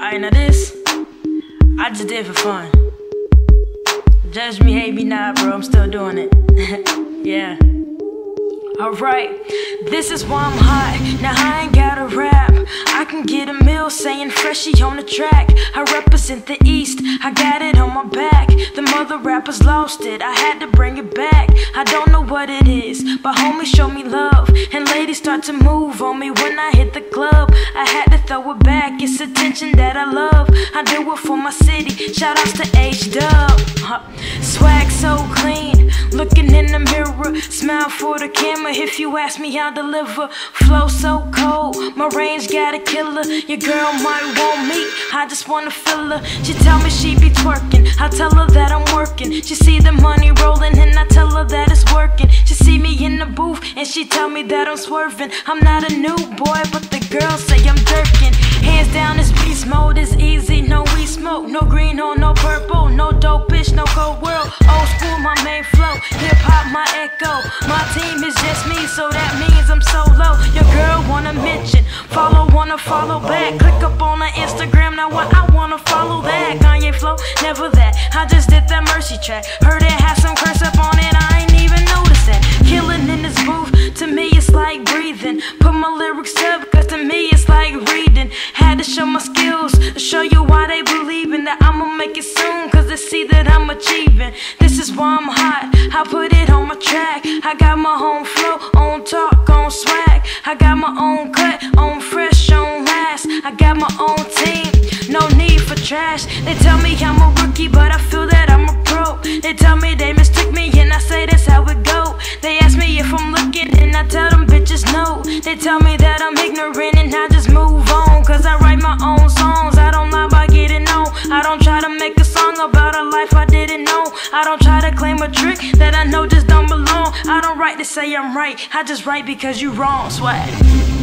Alright, now this, I just did for fun. Judge me, hate me, nah, bro, I'm still doing it. Yeah. Alright, this is why I'm hot. Now I ain't gotta rap. I can get a meal saying Freshie on the track. I represent the East, I got it on my back. The mother rappers lost it, I had to bring it back. I don't know what it is, but homies show me love. And ladies start to move on me when I hit the club. I had to throw it back, it's attention that I love. I do it for my city, shout outs to H-Dub. Swag so clean, looking in the mirror. Smile for the camera, if you ask me I'll deliver. Flow so cold, my range got a killer. Your girl might want me, I just wanna fill her. She tell me she be twerking, I tell her that I'm working. She see the money rolling and I tell her that it's working. She see me in the booth and she tell me that I'm swerving. I'm not a new boy, but the girls say I'm dirkin'. Hands down, this beast mode is easy, no weed smoke. No green or no purple, no dope bitch, no cold world. Old school, my main flow, hip hop, my echo. My team is just me, so that means I'm solo. Your girl wanna mention, follow, wanna follow back. Click up on her Instagram, now what I wanna follow that. Kanye flow, never that, I just did that Mercy track. Heard it had some curse up on it, I ain't even noticed that. Killing in this booth, to me it's like breathing. Put my lyrics up, cause to me it's like reading. Had to show my skills, to show you why they believing that I'ma make it soon, cause they see that I'm achieving. This is why I'm hot, I put it on my track. I got my own flow, own talk, own swag. I got my own cut, own fresh, own last. I got my own team, no need for trash. They tell me I'm a rookie, but I feel that I'm a pro. They tell me they mistook me, and I say that's how it go. They ask me if I'm looking, and I tell them bitches no. They tell me that I'm ignorant, and I just move on. Cause I write my own songs, I don't lie by getting on. I don't try to make a song about a life I didn't know. I don't try to claim a trick that I know just don't belong. I don't write to say I'm right, I just write because you wrong, swag.